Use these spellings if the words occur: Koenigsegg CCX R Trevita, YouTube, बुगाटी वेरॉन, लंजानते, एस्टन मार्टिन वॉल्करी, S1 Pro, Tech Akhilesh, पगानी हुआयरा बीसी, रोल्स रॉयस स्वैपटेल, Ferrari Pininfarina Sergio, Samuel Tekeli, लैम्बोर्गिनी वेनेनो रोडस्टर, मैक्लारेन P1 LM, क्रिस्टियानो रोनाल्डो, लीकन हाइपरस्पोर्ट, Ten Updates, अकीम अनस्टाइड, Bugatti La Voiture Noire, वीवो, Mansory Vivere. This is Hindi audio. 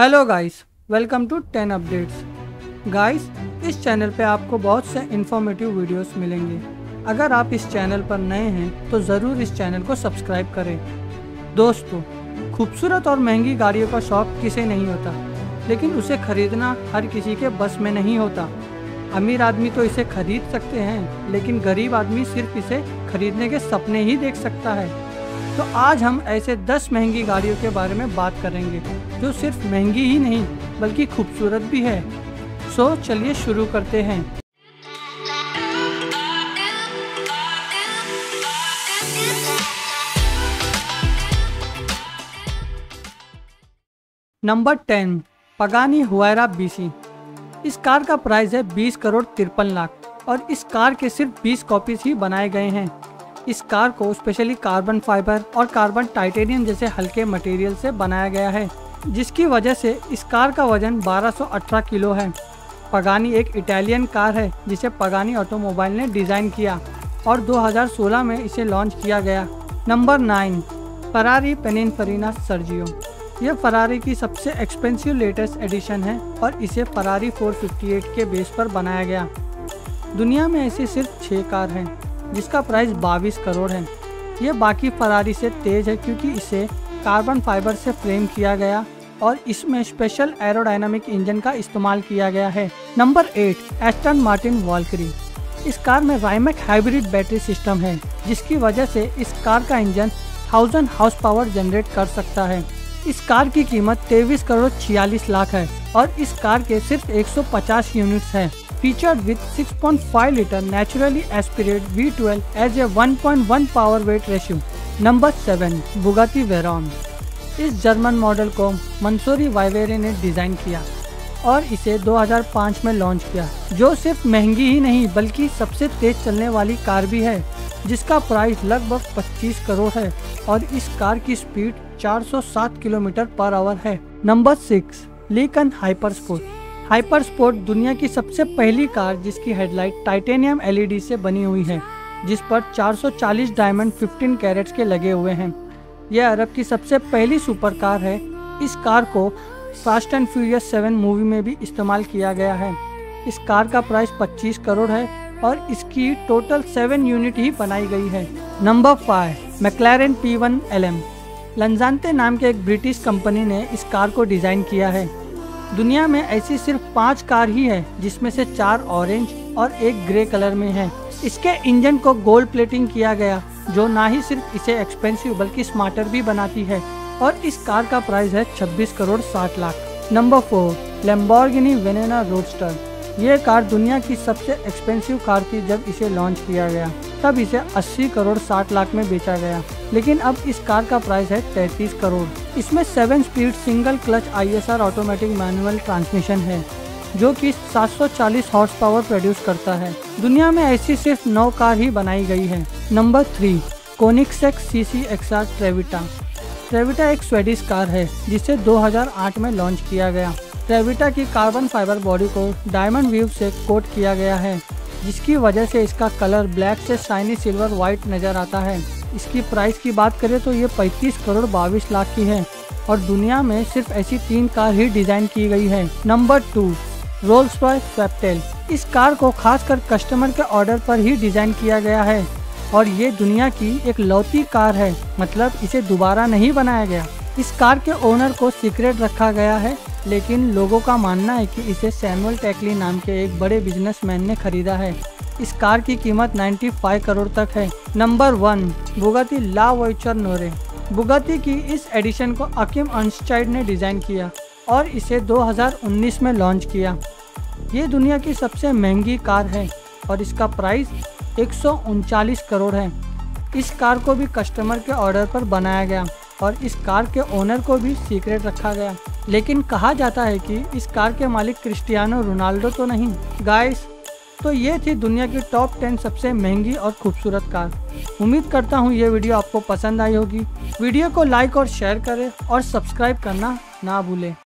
Hello guys, welcome to 10 updates. Guys, इस चैनल पे आपको बहुत से इन्फॉर्मेटिव वीडियोस मिलेंगे। अगर आप इस चैनल पर नए हैं तो ज़रूर इस चैनल को सब्सक्राइब करें। दोस्तों, खूबसूरत और महंगी गाड़ियों का शौक किसे नहीं होता, लेकिन उसे खरीदना हर किसी के बस में नहीं होता। अमीर आदमी तो इसे खरीद सकते हैं, लेकिन गरीब आदमी सिर्फ इसे खरीदने के सपने ही देख सकता है। तो आज हम ऐसे 10 महंगी गाड़ियों के बारे में बात करेंगे जो सिर्फ महंगी ही नहीं बल्कि खूबसूरत भी है। सो चलिए शुरू करते हैं। Number 10, पगानी हुआयरा बीसी। इस कार का प्राइस है 20 करोड़ 53 लाख और इस कार के सिर्फ 20 कॉपीज ही बनाए गए हैं। इस कार को स्पेशली कार्बन फाइबर और कार्बन टाइटेनियम जैसे हल्के मटेरियल से बनाया गया है, जिसकी वजह से इस कार का वजन 1218 किलो है। पगानी एक इटालियन कार है जिसे पगानी ऑटोमोबाइल ने डिज़ाइन किया और 2016 में इसे लॉन्च किया गया। Number 9, Ferrari Pininfarina Sergio. यह फरारी की सबसे एक्सपेंसिव लेटेस्ट एडिशन है और इसे फरारी 458 के बेस पर बनाया गया। दुनिया में ऐसी सिर्फ 6 कार हैं जिसका प्राइस 22 करोड़ है। यह बाकी फरारी से तेज है क्योंकि इसे कार्बन फाइबर से फ्रेम किया गया और इसमें स्पेशल एरोडायनामिक इंजन का इस्तेमाल किया गया है। Number 8, एस्टन मार्टिन वॉल्करी। इस कार में राइमेक हाइब्रिड बैटरी सिस्टम है, जिसकी वजह से इस कार का इंजन 1000 हाउस पावर जनरेट कर सकता है। इस कार की कीमत 23 करोड़ 46 लाख है और इस कार के सिर्फ 150 यूनिट्स हैं। Featured with 6.5 litre naturally aspirated V12 as a 1.1 power weight ratio. Number 7, बुगाटी वेरॉन। इस जर्मन मॉडल को मंसूरी वाइवेरे ने डिजाइन किया और इसे 2005 में लॉन्च किया, जो सिर्फ महंगी ही नहीं बल्कि सबसे तेज चलने वाली कार भी है, जिसका प्राइस लगभग 25 करोड़ है और इस कार की स्पीड 407 किलोमीटर पर आवर है। Number 6, लीकन हाइपरस्पोर्ट। हाइपरस्पोर्ट दुनिया की सबसे पहली कार जिसकी हेडलाइट टाइटेनियम LED से बनी हुई है, जिस पर 440 डायमंड 15 कैरेट्स के लगे हुए हैं। यह अरब की सबसे पहली सुपर कार है। इस कार को फास्ट एंड फ्यूरियस 7 मूवी में भी इस्तेमाल किया गया है। इस कार का प्राइस 25 करोड़ है और इसकी टोटल 7 यूनिट ही बनाई गई है। Number 5, मैक्लारेन P1 LM। लंजानते नाम के एक ब्रिटिश कंपनी ने इस कार को डिज़ाइन किया है। दुनिया में ऐसी सिर्फ 5 कार ही है, जिसमें से 4 ऑरेंज और 1 ग्रे कलर में है। इसके इंजन को गोल्ड प्लेटिंग किया गया, जो ना ही सिर्फ इसे एक्सपेंसिव बल्कि स्मार्टर भी बनाती है और इस कार का प्राइस है 26 crore 60 lakh. Number 4, लैम्बोर्गिनी वेनेनो रोडस्टर। यह कार दुनिया की सबसे एक्सपेंसिव कार थी। जब इसे लॉन्च किया गया तब इसे 80 करोड़ 60 लाख में बेचा गया, लेकिन अब इस कार का प्राइस है 33 करोड़। इसमें 7 speed single clutch ISR automatic manual transmission है, जो कि 740 हॉर्स पावर प्रोड्यूस करता है। दुनिया में ऐसी सिर्फ 9 कार ही बनाई गई है। Number 3, Koenigsegg CCX R Trevita. Trevita एक स्वीडिश कार है जिसे 2008 में लॉन्च किया गया। ट्रेविटा की कार्बन फाइबर बॉडी को डायमंड वीव से कोट किया गया है, जिसकी वजह से इसका कलर ब्लैक से शाइनी सिल्वर व्हाइट नज़र आता है। इसकी प्राइस की बात करें तो ये 35 करोड़ 22 लाख की है और दुनिया में सिर्फ ऐसी 3 कार ही डिज़ाइन की गई है। Number 2, रोल्स रॉयस स्वैपटेल। इस कार को खासकर कस्टमर के ऑर्डर पर ही डिज़ाइन किया गया है और ये दुनिया की एक लौती कार है, मतलब इसे दोबारा नहीं बनाया गया। इस कार के ओनर को सीक्रेट रखा गया है, लेकिन लोगों का मानना है कि इसे सैमुअल टेकली नाम के एक बड़े बिजनेसमैन ने खरीदा है। इस कार की कीमत 95 करोड़ तक है। Number 1, Bugatti La Voiture Noire. Bugatti की इस एडिशन को अकीम अनस्टाइड ने डिज़ाइन किया और इसे 2019 में लॉन्च किया। ये दुनिया की सबसे महंगी कार है और इसका प्राइस 139 करोड़ है। इस कार को भी कस्टमर के ऑर्डर पर बनाया गया और इस कार के ओनर को भी सीक्रेट रखा गया, लेकिन कहा जाता है कि इस कार के मालिक क्रिस्टियानो रोनाल्डो तो नहीं। गाइस, तो ये थी दुनिया की टॉप 10 सबसे महंगी और खूबसूरत कार। उम्मीद करता हूँ ये वीडियो आपको पसंद आई होगी। वीडियो को लाइक और शेयर करें और सब्सक्राइब करना ना भूलें।